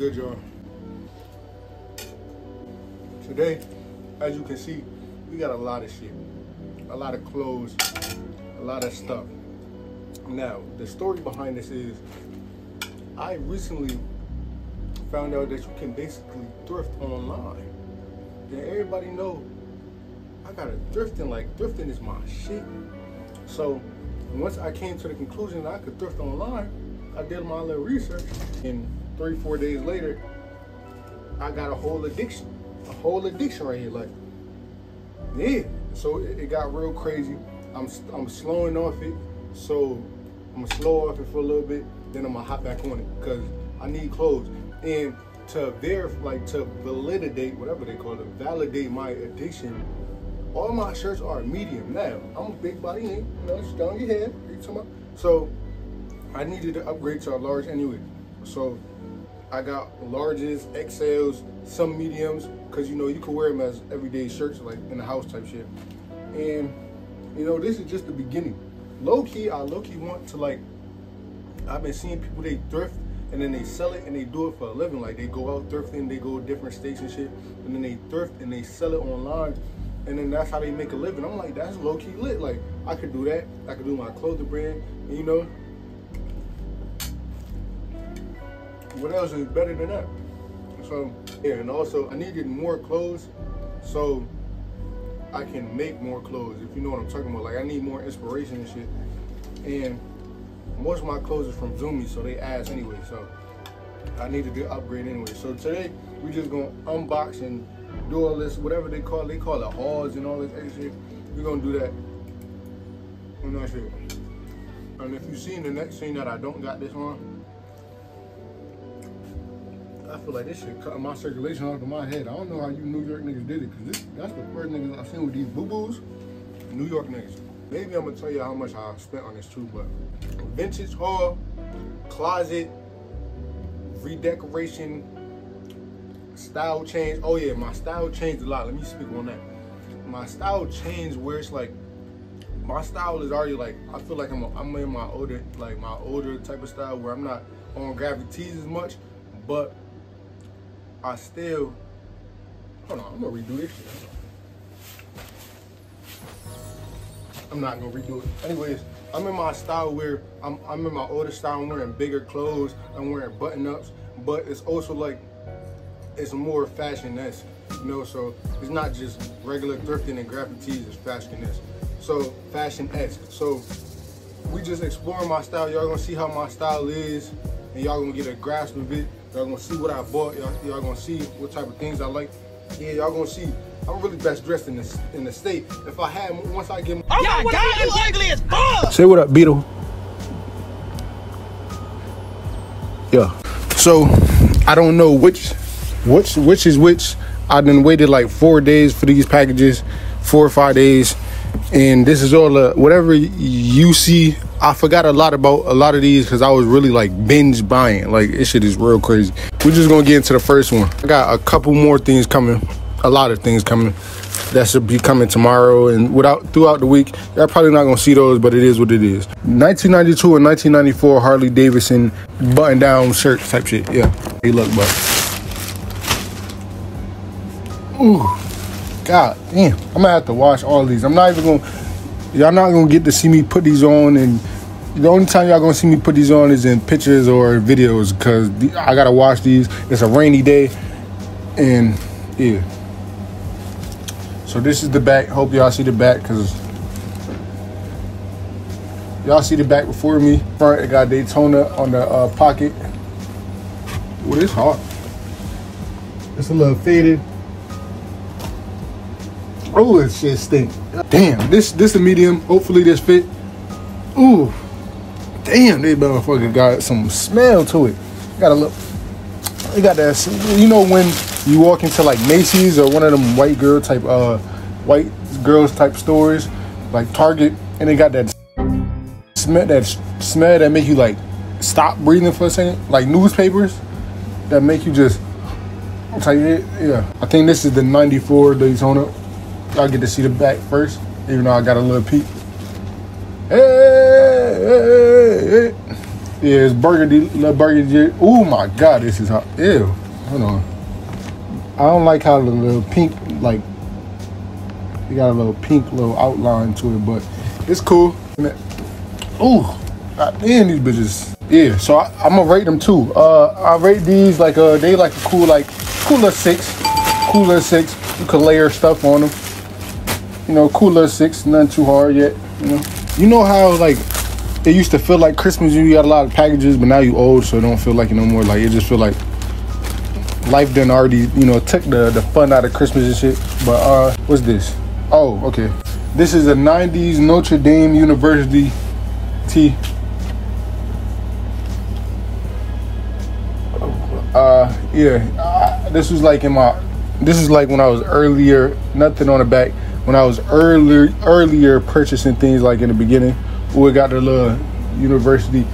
Good job. Today, as you can see, we got a lot of shit. A lot of clothes, a lot of stuff. Now, the story behind this is, I recently found out that you can basically thrift online. And everybody know, I got a thrifting, like thrifting is my shit. So once I came to the conclusion that I could thrift online, I did my little research, and 3-4 days later, I got a whole addiction right here. Like, yeah, so it got real crazy. I'm slowing off it, so I'm gonna slow off it for a little bit, then I'm gonna hop back on it, cause I need clothes. And to verify, like to validate, whatever they call it, validate my addiction, all my shirts are medium. Now, I'm a big body nigga, you know, it's down your head, you talking about? So I needed to upgrade to a large anyway. So I got larges, XLs, some mediums, cause you know, you can wear them as everyday shirts, like in the house type shit. And you know, this is just the beginning. I low key want to, like, I've been seeing people, they thrift and then they sell it and they do it for a living. Like, they go out thrifting, they go to different states and shit, and then they thrift and they sell it online, and then that's how they make a living. I'm like, that's low key lit. Like, I could do that. I could do my clothing brand, and you know, what else is better than that? So yeah, and also I needed more clothes so I can make more clothes, if you know what I'm talking about. Like, I need more inspiration and shit. And most of my clothes is from Zoomy, so they ass anyway, so I needed to upgrade anyway. So today we just gonna unbox and do all this, whatever they call it hauls and all this extra shit. We're gonna do that on that shit. And if you seen the next scene that I don't got this on, I feel like this shit cutting my circulation off of my head. I don't know how you New York niggas did it, because that's the first niggas I've seen with these boo-boos, New York niggas. Maybe I'm going to tell you how much I spent on this too, but vintage haul, closet, redecoration, style change. Oh yeah, my style changed a lot. Let me speak on that. My style changed where it's like, my style is already like, I feel like I'm in my older, like my older type of style where I'm not on gravities as much, but I still, hold on, I'm gonna redo this shit. I'm not gonna redo it. Anyways, I'm in my style where, I'm in my older style, I'm wearing bigger clothes, I'm wearing button-ups, but it's also like, it's more fashion-esque, you know, so it's not just regular thrifting and graphic tees, it's fashion-esque. So, fashion-esque. So, we just exploring my style. Y'all gonna see how my style is, and y'all gonna get a grasp of it. Y'all gonna see what I bought. Y'all gonna see what type of things I like. Yeah, y'all gonna see. I'm really best dressed in the state. If I had, once I get. Oh my God, you ugly as fuck! Say what up, Beetle. Yeah. So I don't know which is which. I've been waited like 4 days for these packages, 4 or 5 days, and this is all whatever you see. I forgot a lot about a lot of these because I was really like binge buying. Like, this shit is real crazy. We're just gonna get into the first one. I got a couple more things coming, a lot of things coming that should be coming tomorrow and throughout the week. Y'all probably not gonna see those, but it is what it is. 1992 and 1994 Harley Davidson button down shirt type shit. Yeah, hey, look, bud. Ooh, God damn. I'm gonna have to wash all these. I'm not even gonna. Y'all not gonna get to see me put these on, and the only time y'all gonna see me put these on is in pictures or videos, because I gotta wash these. It's a rainy day, and yeah. So this is the back. Hope y'all see the back, because y'all see the back before me. Front, it got Daytona on the pocket. Ooh, it's hot. It's a little faded. Oh, this shit stink. Damn, this a medium. Hopefully this fit. Ooh, damn, they motherfucker got some smell to it. Got a look. They got that. You know when you walk into like Macy's or one of them white girls type stores, like Target, and they got that smell that make you like stop breathing for a second, like newspapers that make you just type it. Yeah, I think this is the '94 Daytona. Y'all get to see the back first, even though I got a little peek. Hey, hey, hey, hey. Yeah, it's burgundy. Love burgundy. Oh my God, this is hot. Ew. Hold on. I don't like how the little pink, like, you got a little pink little outline to it, but it's cool. Oh, goddamn, these bitches. Yeah, so I'm gonna rate them too. I rate these like they like a cool, like, cooler six. Cooler six. You could layer stuff on them. You know, cooler six, nothing too hard yet. You know how, like, it used to feel like Christmas, you got a lot of packages, but now you old, so it don't feel like it no more. Like, it just feel like life done already, you know, took the fun out of Christmas and shit. But what's this? Oh, okay. This is a 90s Notre Dame University tee. Yeah, this was like when I was earlier, nothing on the back. When I was earlier purchasing things, like in the beginning. Oh, it got the little university.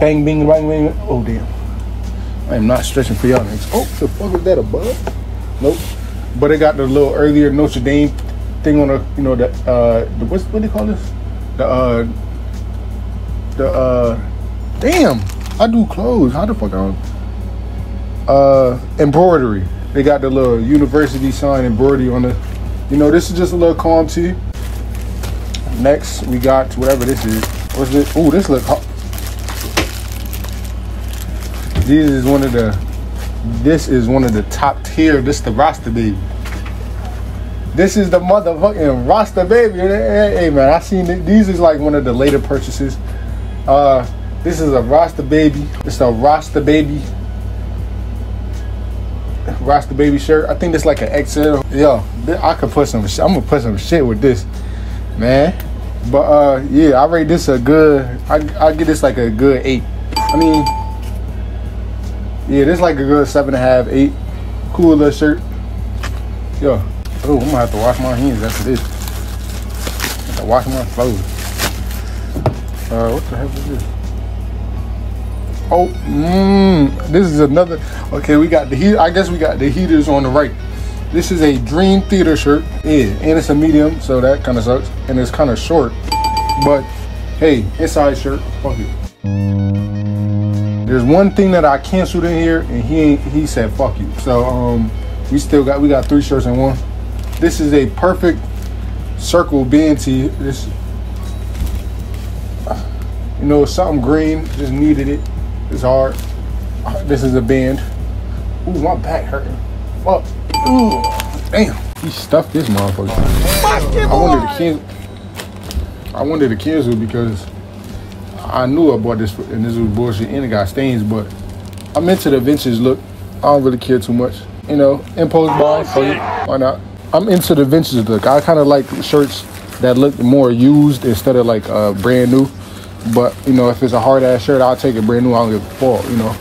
Bang, bing, bang, bang. Oh, damn. I am not stretching for y'all next. Oh, the fuck is that above? Nope. But it got the little earlier Notre Dame thing on the, you know, the what do they call this? Damn. I do clothes. How the fuck I don't? Embroidery. They got the little university sign embroidery on the, you know, this is just a little calm tee. Next, we got whatever this is. What's this? Ooh, this look hot. This is one of the top tier. This is the roster baby. This is the motherfucking roster baby. Hey man, I seen it. These is like one of the later purchases. This is a roster baby. It's a roster baby shirt. I think it's like an XL. Yo, I could put some. I'm gonna put some shit with this, man. But yeah, I rate this a good, I give this like a good 8. I mean, yeah, this is like a good 7.5, 8. Cool little shirt. Yo, oh, I'm gonna have to wash my hands after this. I have to wash my clothes. What the heck is this? Oh, this is another. Okay, we got the heat. I guess we got the heaters on the right. This is a Dream Theater shirt. Yeah, and it's a medium, so that kind of sucks. And it's kind of short, but hey, inside shirt, fuck it. There's one thing that I canceled in here, and he said fuck you. So we got 3 shirts in one. This is a Perfect Circle band tee. This, you know, something green, just needed it. It's hard. This is a band. Ooh, my back hurting. Fuck. Ooh, damn. He stuffed this motherfucker. I wanted to cancel because I knew I bought this and this was bullshit and it got stains, but I'm into the vintage look. I don't really care too much. You know, impulse buy, so why not? I'm into the vintage look. I kind of like shirts that look more used instead of like brand new. But, you know, if it's a hard-ass shirt, I'll take it brand new. I don't give a fuck, you know.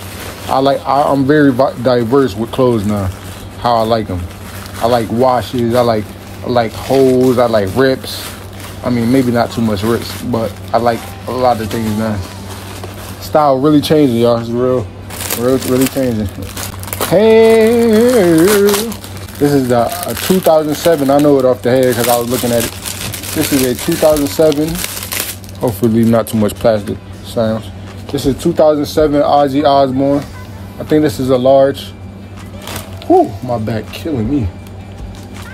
I'm very diverse with clothes now. How I like them. I like washes. I like holes. I like rips. I mean, maybe not too much rips, but I like a lot of things now. Style really changing, y'all. It's really changing. Hey, this is a 2007. I know it off the head because I was looking at it. This is a 2007. Hopefully, not too much plastic sounds. This is 2007 Ozzy Osbourne. I think this is a large. Whew, my back killing me.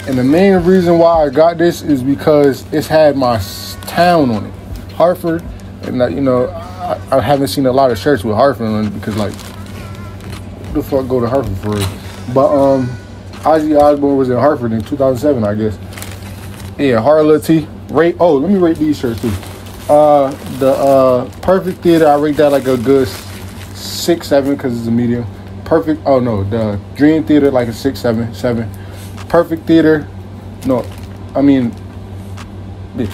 And the main reason why I got this is because it's had my town on it, Hartford. And you know, I haven't seen a lot of shirts with Hartford on it because, like, who the fuck go to Hartford for it? But Ozzy Osbourne was in Hartford in 2007, I guess. Yeah, Harley T. Rate. Oh, let me rate these shirts too. The Perfect Theater, I rate that like a good 6, 7 because it's a medium. Perfect. Oh no, the Dream Theater like a 6, 7, 7. Perfect Theater, no, I mean, the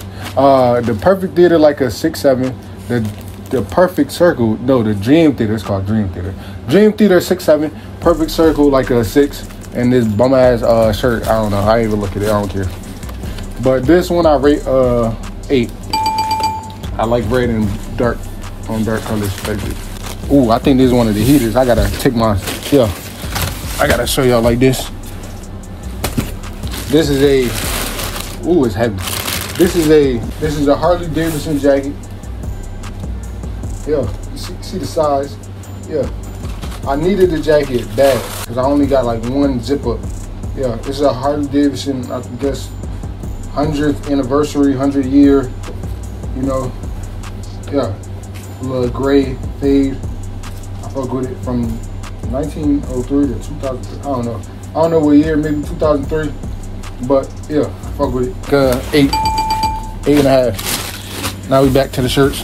Perfect Theater like a 6, 7. The Perfect Circle, no, the Dream Theater, it's called Dream Theater. Dream Theater 6, 7. Perfect Circle like a 6. And this bum ass shirt, I don't know. I ain't even look at it. I don't care. But this one I rate 8. I like red and dark on dark colors. Ooh, I think this is one of the heaters. I gotta take my, yeah. I gotta show y'all like this. This is a, ooh, it's heavy. This is a Harley Davidson jacket. Yeah, see the size. Yeah, I needed the jacket bad because I only got like one zip up. Yeah, this is a Harley Davidson, I guess, 100th anniversary, 100 year, you know. Yeah, a little gray fade. I fuck with it from 1903 to 2003. I don't know. I don't know what year, maybe 2003. But yeah, I fuck with it. Eight and a half. Now we back to the shirts.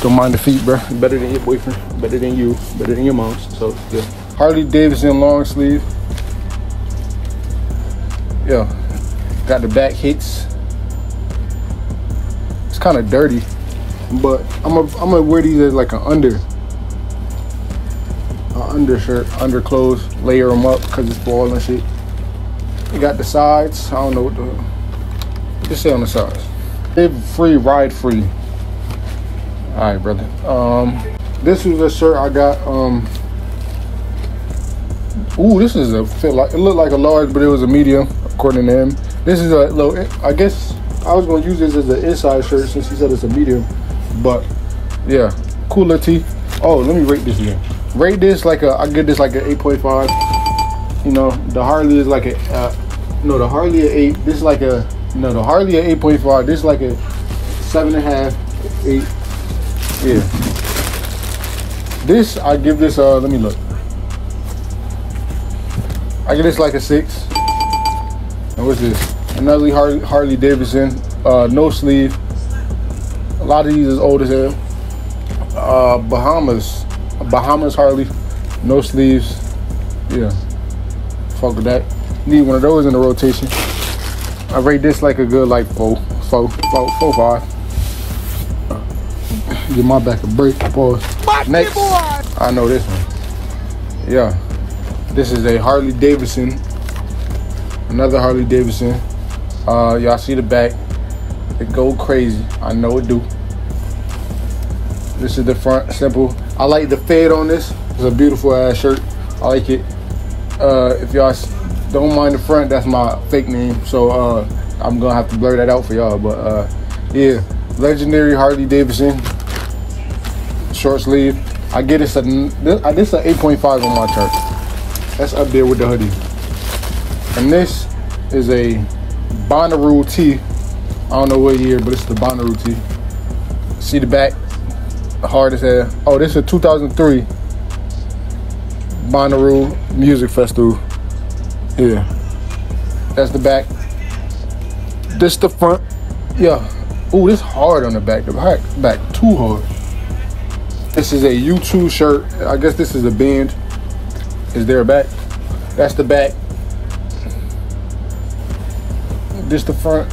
Don't mind the feet, bro. Better than your boyfriend. Better than you. Better than your mom's. So yeah. Harley Davidson long sleeve. Yeah. Got the back hits. It's kind of dirty, but I'm gonna wear these as like an undershirt, underclothes, layer them up because it's ball and shit. You got the sides. I don't know what the just say on the sides. Live free, ride free. All right, brother. This was a shirt I got. Ooh, this is a fit like it looked like a large, but it was a medium according to him. This is a low. I guess I was gonna use this as an inside shirt since he said it's a medium, but yeah, cooler tee. Oh, let me rate this again. Rate this like a, I give this like an 8.5. You know, the Harley is like a, no, the Harley an 8. This is like a, no, the Harley an 8.5. This is like a 7.5, 8. Yeah. This, I give this, let me look. I give this like a 6. And what's this? Another Harley Davidson, no sleeve. A lot of these is old as hell. Bahamas Harley, no sleeves. Yeah, fuck with that. Need one of those in the rotation. I rate this like a good like 4.5. Give my back a break. Pause. Next, I know this one. Yeah, this is a Harley Davidson. Another Harley Davidson. Y'all see the back? It go crazy. I know it do. This is the front, simple. I like the fade on this. It's a beautiful ass shirt. I like it. If y'all don't mind the front, that's my fake name. So I'm gonna have to blur that out for y'all. But yeah, legendary Harley Davidson, short sleeve. I get this this an 8.5 on my chart. That's up there with the hoodie. And this is a Bonnaroo tee. I don't know what year, but it's the Bonnaroo tee. See the back? Hard as hell. Oh, this is a 2003 Bonnaroo Music Festival. Yeah, that's the back. This the front. Yeah. Oh, this hard on the back. The back too hard. This is a U2 shirt. I guess this is a band. Is there a back? That's the back. This the front.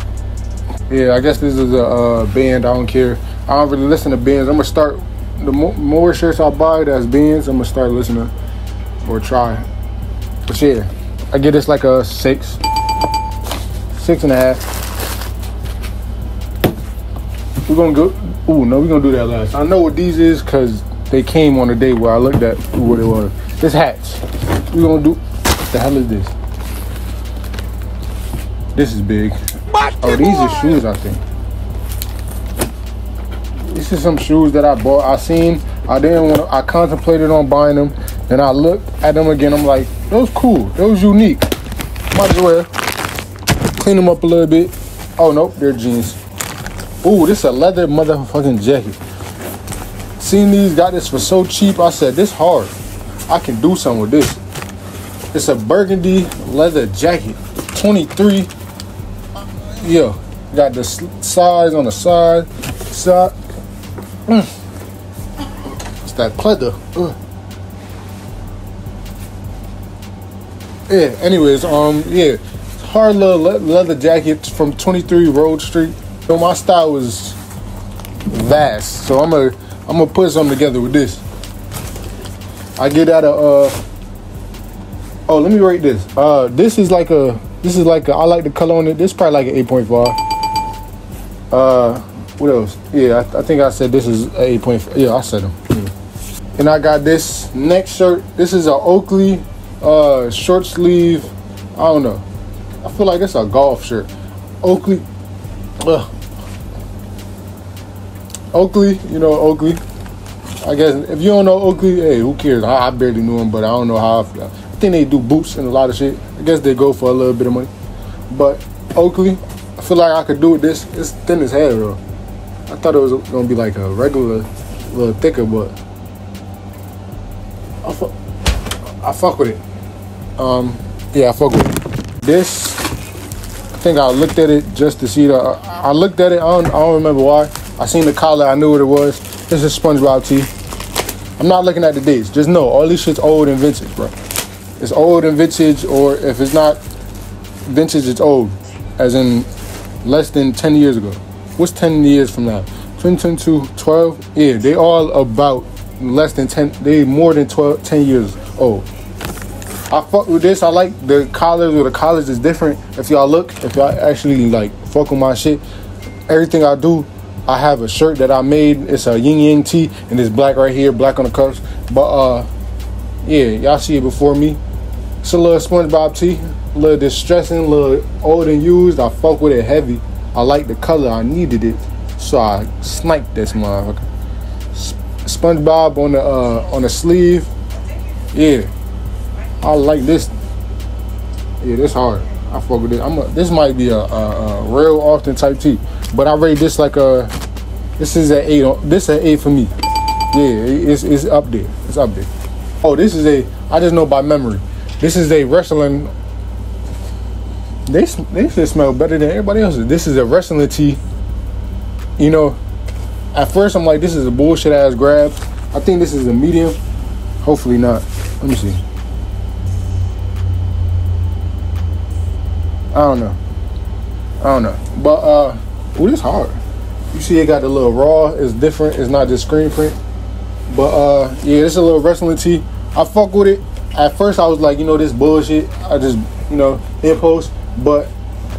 Yeah, I guess this is a band. I don't care. I don't really listen to bands. I'm gonna start, the more shirts I buy that's bands, I'm gonna start listening or try. But yeah, I get this like a 6, 6.5. We're gonna go, ooh, no, we're gonna do that last. I know what these is because they came on a day where I looked at what it was. This hats, we're gonna do, what the hell is this? This is big. Oh, these are shoes, I think. This is some shoes that I bought. I seen, I didn't want to, I contemplated on buying them. Then I looked at them again. I'm like, those cool. Those unique. Might as well clean them up a little bit. Oh, nope. They're jeans. Ooh, this is a leather motherfucking jacket. Seen these, got this for so cheap. I said, this hard. I can do something with this. It's a burgundy leather jacket. 23. Yeah. Got the size on the side. Sock. It's that pleather. Yeah, anyways, yeah, hard little leather jacket from 23 Road Street. So my style was vast, so I'm gonna put something together with this. I get out of oh, let me rate this. This is like a, I like the color on it. This is probably like an 8.5. What else? Yeah, I think I said this is 8.5. Yeah, I said them. Yeah. And I got this next shirt. This is a Oakley short sleeve. I don't know. I feel like it's a golf shirt. Oakley. Oakley, you know, Oakley. I guess if you don't know Oakley, hey, who cares? I barely knew him, but I don't know how. I think they do boots and a lot of shit. I guess they go for a little bit of money. But Oakley, I feel like I could do with this. It's thin as hell, though. I thought it was going to be like a regular, a little thicker, but I fuck with it. Yeah, I fuck with it. This, I think I looked at it just to see the, I looked at it, I don't remember why. I seen the collar, I knew what it was. This is SpongeBob tee. I'm not looking at the dates. Just know, all this shit's old and vintage, bro. It's old and vintage, or if it's not vintage, it's old. As in less than 10 years ago. What's 10 years from now? 2022, 12? Yeah, they all about less than 10, they more than 12, 10 years old. I fuck with this. I like the collars, or the collars is different. If y'all look, if y'all actually like fuck with my shit, everything I do, I have a shirt that I made. It's a yin yang tee, and it's black right here, black on the cuffs. But yeah, y'all see it before me. It's a little SpongeBob tee, a little distressing, a little old and used. I fuck with it heavy. I like the color. I needed it, so I sniped this motherfucker. SpongeBob on the sleeve. Yeah. I like this. Yeah, this hard. I fuck with it. This might be a real often type tee, but I rate this like a. This is an 8. This an 8 for me. Yeah, it's up there. It's up there. Oh, this is a. I just know by memory. This is a wrestling. They should smell better than everybody else's. This is a wrestling tee. You know, at first I'm like, this is a bullshit ass grab. I think this is a medium. Hopefully not. Let me see. I don't know. But, ooh, this hard. You see it got the little raw. It's different. It's not just screen print. But, yeah, this is a little wrestling tee. I fuck with it. At first, I was like, you know, this bullshit. I just, you know, impulse. But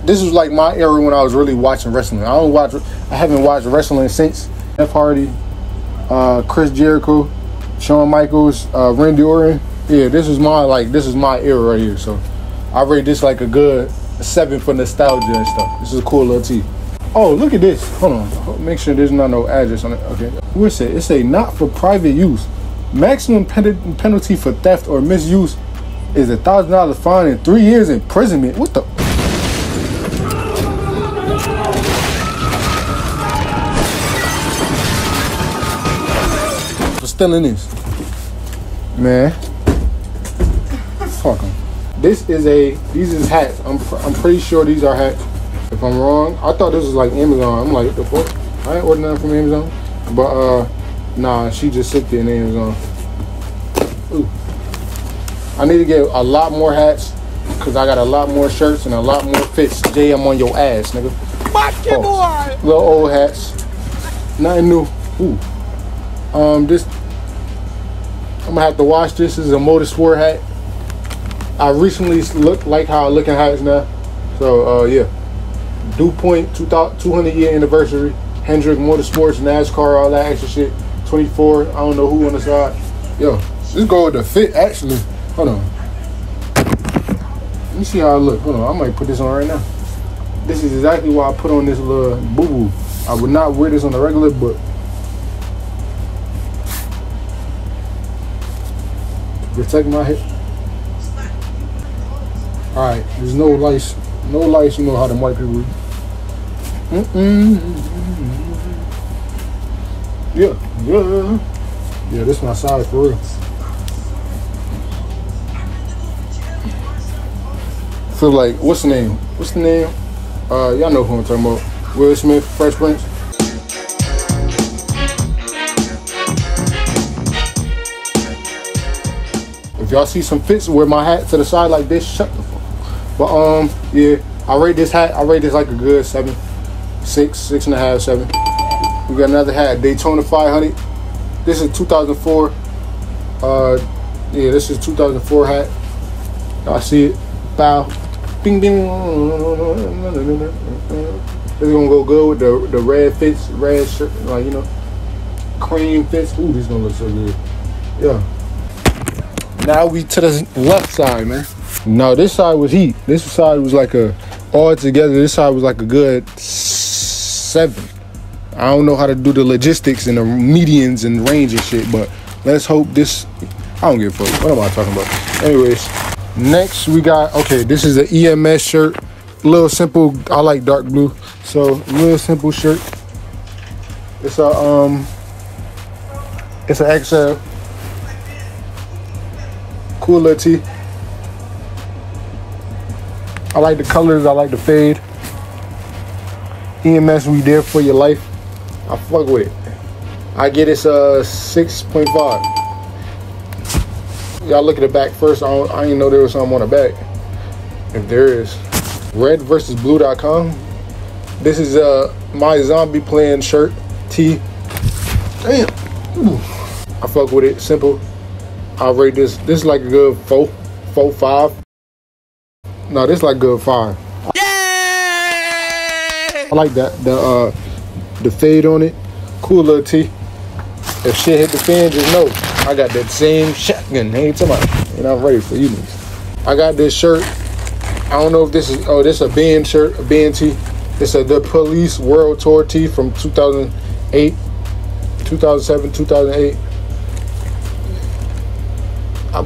this was like my era when I was really watching wrestling. I haven't watched wrestling since. Jeff Hardy, Chris Jericho, Shawn Michaels, Randy Orton. Yeah, this is my era right here. So I rate this like a good 7 for nostalgia and stuff. This is a cool little tee. Oh, look at this. Hold on. Make sure there's not no address on it. Okay. What's it? It's a not for private use. Maximum penalty for theft or misuse is a $1,000 fine and 3 years imprisonment. What the? For stealing this. Man. Fuck him. These is hats. I'm pretty sure these are hats. If I'm wrong, I thought this was like Amazon. I'm like, what the fuck? I ain't ordered nothing from Amazon. But nah, she just sent it in Amazon. Ooh. I need to get a lot more hats because I got a lot more shirts and a lot more fits. Jay, I'm on your ass, nigga. Fucking boy. Little old hats. Nothing new. Ooh. This I'm gonna have to wash this. This is a motorsport hat. I recently look like how I look in hats now. So, yeah. Dew Point, 200-year anniversary. Hendrick Motorsports, NASCAR, all that extra shit. 24, I don't know who on the side. Yo, this go with the fit, actually. Hold on. Let me see how I look. Hold on, I might put this on right now. This is exactly why I put on this little boo-boo. I would not wear this on the regular, but... protect my hip. Alright, there's no lice. No lice, you know how them white people eat. Yeah, this my size for real. Feel like, what's the name? Y'all know who I'm talking about. Will Smith, Fresh Prince. If y'all see some fits with my hat to the side like this, shut the fuck. But yeah, I rate this hat. I rate this like a good 7, 6, 6.5, 7. We got another hat, Daytona 500. This is 2004. Yeah, this is 2004 hat. Y'all see it? Bow, bing, bing. It's gonna go good with the red fits, red shirt, like you know, cream fits. Ooh, this gonna look so good. Yeah. Now we to the left side, man. No, this side was heat. This side was like a, all together, this side was like a good 7. I don't know how to do the logistics and the medians and range and shit, but let's hope this, I don't give a fuck. What am I talking about? Anyways, next we got, okay, this is an EMS shirt. Little simple, I like dark blue. So, real simple shirt. It's a, it's an XL. Cool little tee. I like the colors, I like the fade. EMS, we there for your life. I fuck with it. I get it's a 6.5. Y'all look at the back first. I didn't know there was something on the back. If there is. Red versus Blue.com. This is my zombie playing shirt, tee. Damn. Ooh. I fuck with it. Simple. I rate this. This is like a good 4, 5. No, this is like a good 5. I like that, the fade on it. Cool little tee. If shit hit the fan, just know I got that same shotgun. Ain't somebody, and I'm ready for you niggas. I got this shirt. I don't know if this is, oh, this is a band shirt, a band tee. This is The Police World Tour tee from 2008, 2007, 2008.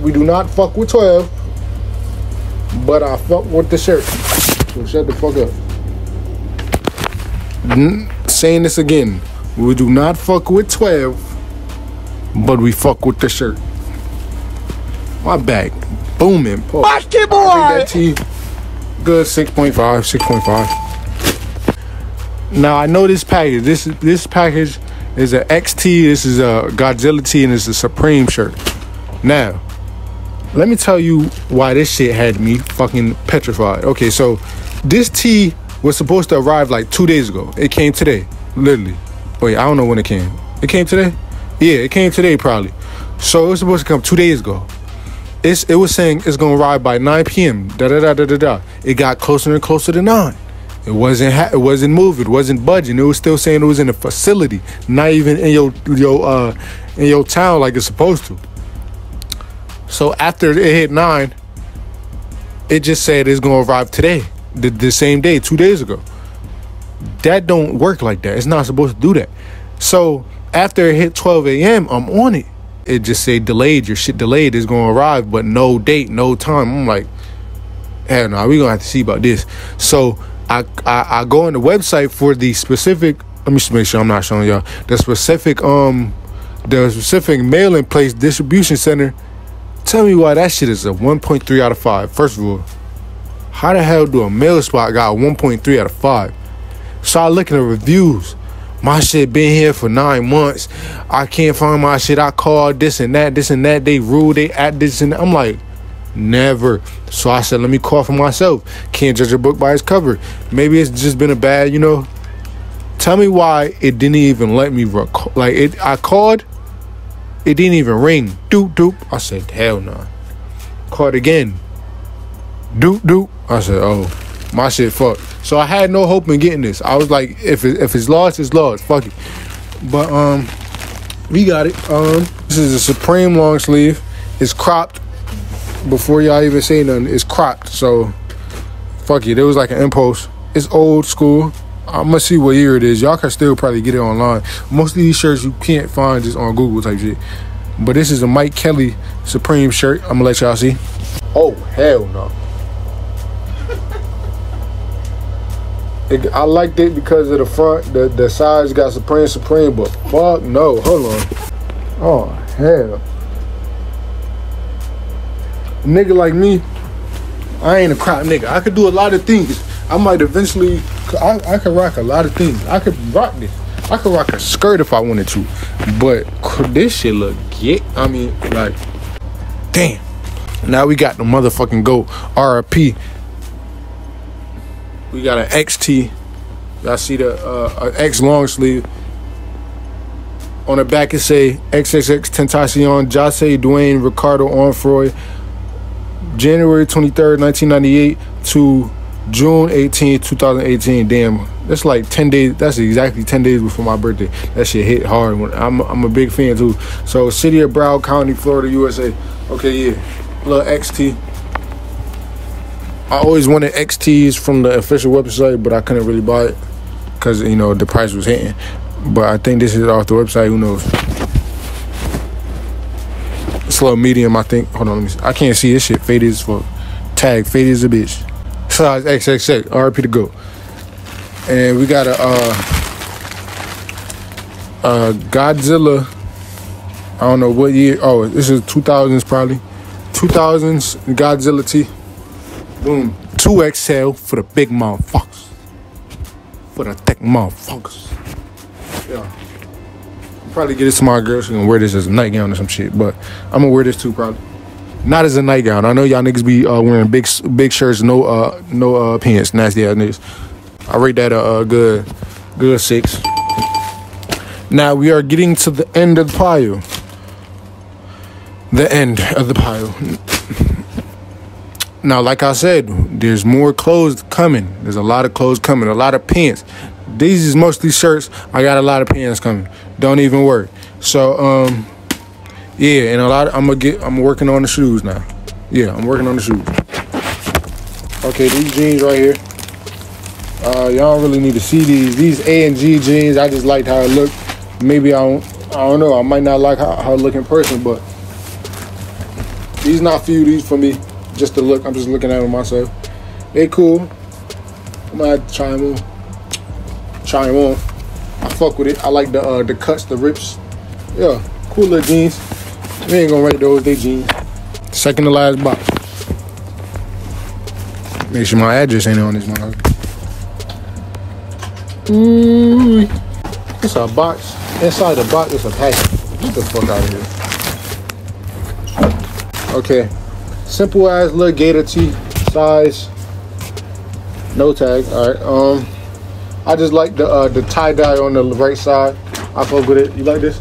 We do not fuck with 12, but I fuck with the shirt. So shut the fuck up. Saying this again, we do not fuck with 12, but we fuck with the shirt. My bag booming. Basketball. I rate that tee good 6.5. Now I know this package. This package is a XT. This is a Godzilla tee, and it's a Supreme shirt. Now, let me tell you why this shit had me fucking petrified. Okay, so this tee was supposed to arrive like 2 days ago. It came today, literally. Wait, I don't know when it came. It came today? Yeah, it came today probably. So it was supposed to come 2 days ago. It was saying it's gonna arrive by 9 p.m. Da-da-da-da-da-da. It got closer and closer to 9. It wasn't moving. It wasn't budging. It was still saying it was in a facility, not even in your town like it's supposed to. So after it hit 9, it just said it's gonna arrive today. The same day, 2 days ago. That don't work like that. It's not supposed to do that. So after it hit 12 a.m., I'm on it. It just say delayed. Your shit delayed. It's gonna arrive, but no date, no time. I'm like, hell no, we gonna have to see about this. So I go on the website for the specific. Let me just make sure I'm not showing y'all the specific mailing place distribution center. Tell me why that shit is a 1.3 out of 5. First of all, how the hell do a mail spot got 1.3 out of 5? So I look at the reviews. My shit been here for 9 months. I can't find my shit. I called this and that. They rude. They at this and that. I'm like, never. So I said, let me call for myself. Can't judge a book by its cover. Maybe it's just been a bad, you know. Tell me why it didn't even let me record. Like, I called. It didn't even ring. Doop, doop. I said, hell no. Nah. Called again. Doop, doop. I said, oh, my shit fucked. So I had no hope in getting this. I was like, if it's lost, it's lost. Fuck it. But we got it. This is a Supreme long sleeve. It's cropped. Before y'all even say nothing, it's cropped. So fuck it. It was like an impulse. It's old school. I'm gonna see what year it is. Y'all can still probably get it online. Most of these shirts you can't find just on Google type shit. But this is a Mike Kelly Supreme shirt. I'm gonna let y'all see. Oh hell no. I liked it because of the front, the sides got Supreme, but fuck no, hold on. Oh, hell. A nigga like me, I ain't a crop nigga. I could do a lot of things. I might eventually, I could rock a lot of things. I could rock this. I could rock a skirt if I wanted to, but this shit look, yeah, I mean, like, damn. Now we got the motherfucking GOAT, RIP. We got an XT. Y'all see the X long sleeve. On the back it say XXX Tentacion, Jace Dwayne Ricardo Onfroy, January 23rd, 1998 to June 18, 2018. Damn, that's like 10 days. That's exactly 10 days before my birthday. That shit hit hard. I'm a big fan too. So City of Broward County, Florida, USA. Okay, yeah. Little XT. I always wanted XTs from the official website, but I couldn't really buy it because, you know, the price was hitting. But I think this is off the website. Who knows? Slow medium, I think. Hold on, let me see. I can't see this shit. Faded as fuck. Tag faded as a bitch. Size XXX. RP to go. And we got a Godzilla. I don't know what year. Oh, this is 2000s probably. 2000s Godzilla T. Boom. 2XL for the big motherfuckers. For the thick motherfuckers. Yeah. Probably get this to my girl. She's gonna wear this as a nightgown or some shit. But I'm gonna wear this too probably. Not as a nightgown. I know y'all niggas be wearing big shirts, no pants, nasty ass niggas. I rate that a good 6. Now we are getting to the end of the pile. The end of the pile. Now, like I said, there's more clothes coming. There's a lot of clothes coming, a lot of pants. These is mostly shirts. I got a lot of pants coming. Don't even worry. So, yeah, and a lot of, I'm working on the shoes now. Yeah, I'm working on the shoes. Okay, these jeans right here. Y'all don't really need to see these. These A and G jeans, I just liked how it looked. Maybe I don't know. I might not like how it look in person, but these not for you, these for me. Just the look, I'm just looking at them myself. They cool. I might have to try them on. I fuck with it. I like the cuts, the rips. Yeah, cool little jeans. We ain't gonna rate those, they jeans. Second to last box. Make sure my address ain't on this one. It's a box. Inside the box is a package. Get the fuck out of here. Okay. Simple as little gator tee, size, no tag. All right. I just like the tie dye on the right side. I fuck with it. You like this?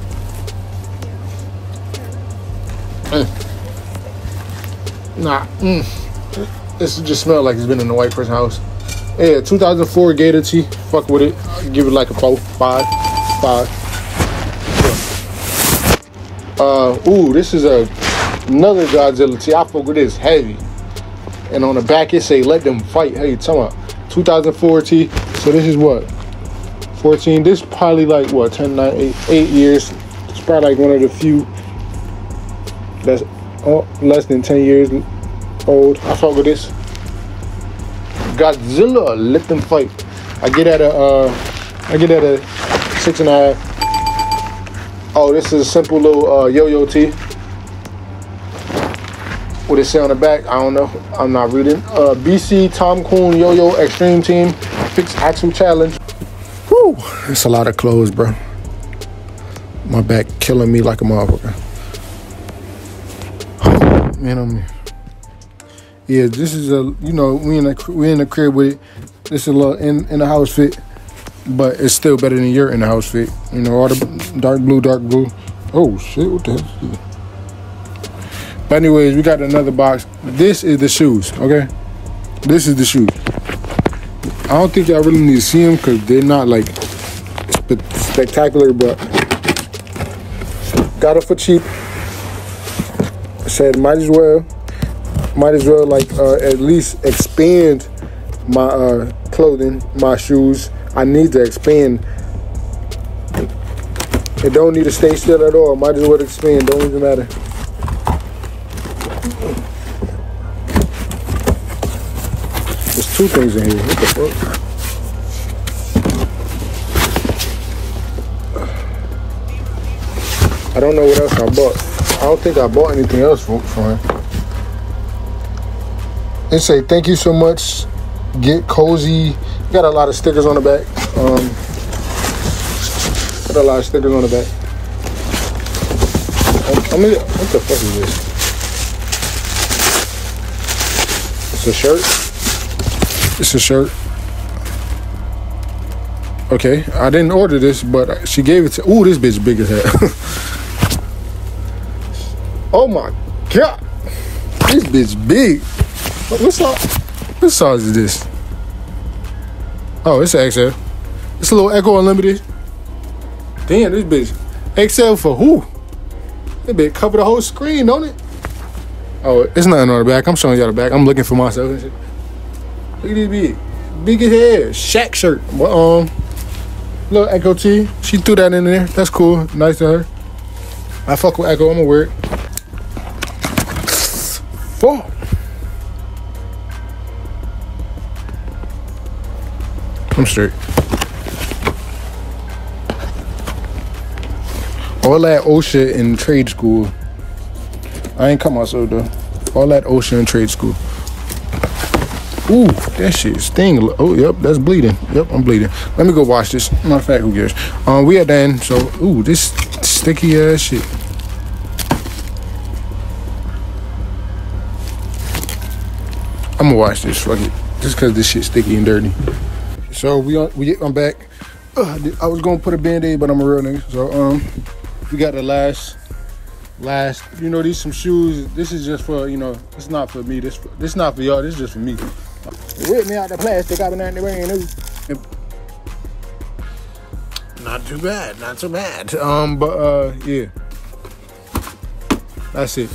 Nah. This just smell like it's been in a white person house. Yeah, 2004 gator tee. Fuck with it. I'll give it like a 4, 5, 5. Yeah. Ooh, this is another Godzilla tee. I fuck with this heavy. And on the back it say let them fight. Hey, talking about 2004 tee. So this is what? 14. This probably like what 10, 9, 8 years. It's probably like one of the few that's less than 10 years old. I fuck with this. Godzilla, let them fight. I get at a 6.5. Oh, this is a simple little yo-yo tee. What it say on the back, I don't know. I'm not reading. BC Tom Coon Yo Yo Extreme Team Fixed Axle Challenge. Woo! It's a lot of clothes, bro. My back killing me like a motherfucker. Man, I'm here. Yeah, this is a, you know, we in the crib with it. This is a little in the house fit, but it's still better than your in the house fit. You know, all the dark blue. Oh shit! What the hell? But anyways, we got another box. This is the shoes, okay? This is the shoes. I don't think y'all really need to see them because they're not like spectacular, but got it for cheap. Said might as well like at least expand my clothing, my shoes. I need to expand. It don't need to stay still at all. Might as well expand. Don't even matter. There's two things in here. What the fuck? I don't know what else I bought. I don't think I bought anything else for him. They say thank you so much. Get cozy. Got a lot of stickers on the back. Got a lot of stickers on the back. I mean, what the fuck is this? It's a shirt. Okay, I didn't order this, but she gave it to. Ooh, this bitch big as hell. Oh my god, this bitch big. What size is this? Oh, it's an XL. It's a little Echo Unlimited. Damn, this bitch XL for who? That bitch cover the whole screen, don't it? Oh, it's nothing on the back. I'm showing y'all the back. I'm looking for myself and shit. Look at this big as hell. Shaq shirt. But Little Echo T. She threw that in there. That's cool. Nice to her. I fuck with Echo. I'm gonna wear it. Boom. I'm straight. All that OSHA in trade school. I ain't cut myself though. All that OSHA in trade school. Ooh, that shit sting. Oh, yep, that's bleeding. Yep, I'm bleeding. Let me go wash this. Matter of fact, who cares? We are done. So, ooh, this sticky ass shit. I'm gonna wash this. Fuck it. Just cause this shit's sticky and dirty. So I'm back. I was gonna put a band-aid, but I'm a real nigga. So we got the last. You know, these some shoes. This is just for, you know. It's not for me. This not for y'all. This is just for me. Rip me out the plastic. I've been out there wearing it. Not too bad. Not so bad. But yeah. That's it.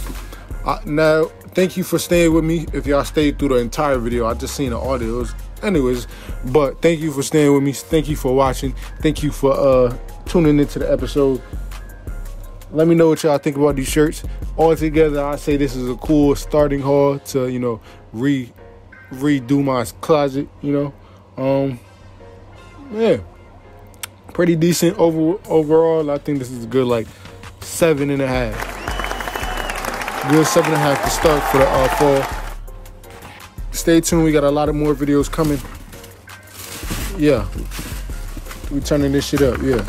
Now, thank you for staying with me. If y'all stayed through the entire video, I just seen the audios. Anyways, but thank you for staying with me. Thank you for watching. Thank you for tuning into the episode. Let me know what y'all think about these shirts. All together, I say this is a cool starting haul to, you know, redo my closet, you know. Yeah, pretty decent overall. I think this is a good like 7.5. Good 7.5 to start for the fall. Stay tuned. We got a lot of more videos coming. Yeah, we turning this shit up. Yeah,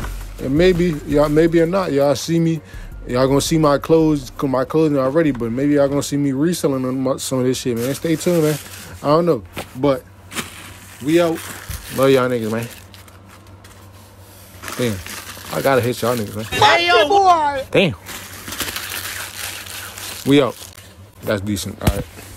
and maybe y'all, maybe or not, y'all see me. Y'all gonna see my clothes, my clothing already. But maybe y'all gonna see me reselling some of this shit, man. Stay tuned, man. I don't know, but we out. Love y'all niggas, man. Damn, I gotta hit y'all niggas, man. Hey, yo, boy. Damn. We out. That's decent. All right.